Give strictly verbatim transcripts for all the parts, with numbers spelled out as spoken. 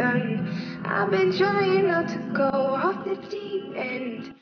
sorry. I've been trying not to go off the deep end.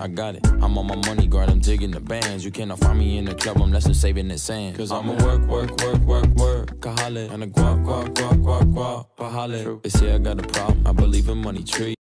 I got it. I'm on my money, guard. I'm digging the bands. You cannot find me in the club unless I'm saving the sand. Cause I'ma work, work, work, work, work. Kahale. And a guap, guap, guap, guap, guap. Pahale. They say I got a problem. I believe in money tree.